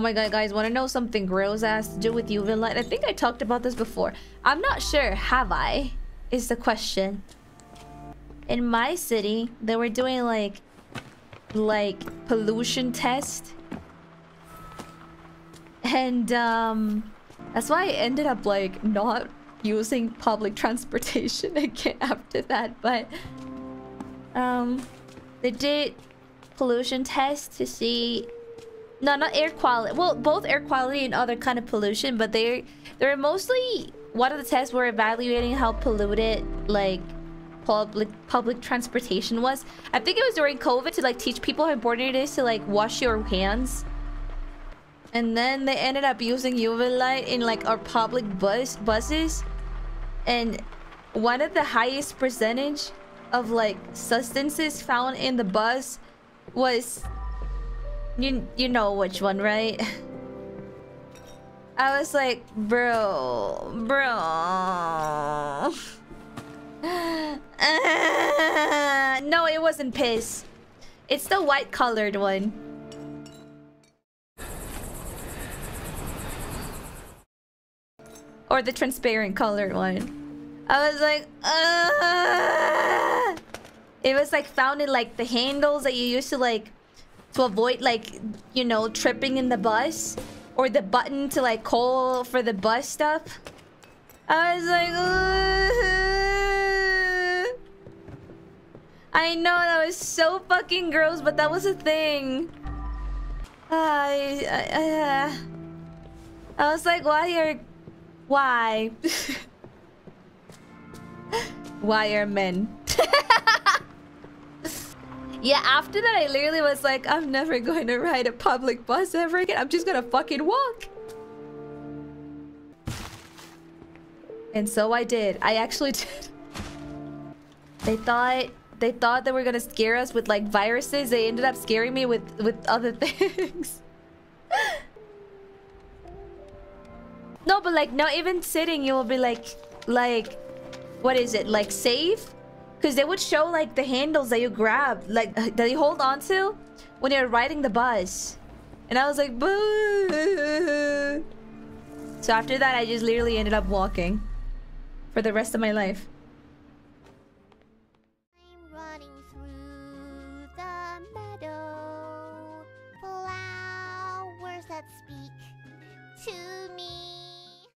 Oh my god, guys, want to know something gross ass to do with UV light? I think I talked about this before. I'm not sure. Have I? Is the question. In my city, they were doing like pollution test, and that's why I ended up like not using public transportation again after that. But they did pollution tests to see, no, not air quality, well, both air quality and other kind of pollution, but they were mostly, one of the tests were evaluating how polluted like public transportation was. I think it was during COVID to like teach people how important it is to like wash your hands. And then they ended up using UV light in like our public buses, and one of the highest percentage of like substances found in the bus was, you know which one, right? I was like, bro. No, it wasn't piss. It's the white colored one. Or the transparent colored one. I was like, it was like found in like the handles that you used to like, to avoid like, you know, tripping in the bus, or the button to like call for the bus stuff. I was like, I know that was so fucking gross, but that was a thing. I was like, why? Why are men? Yeah, after that, I literally was like, I'm never going to ride a public bus ever again. I'm just gonna fucking walk. And so I did. I actually did. They thought they were gonna scare us with like viruses. They ended up scaring me with other things. No, but like not even sitting, you will be like, what is it? Like safe? Because they would show like the handles that you grab, like that you hold on to when you're riding the bus. And I was like, boo. So after that, I just literally ended up walking for the rest of my life.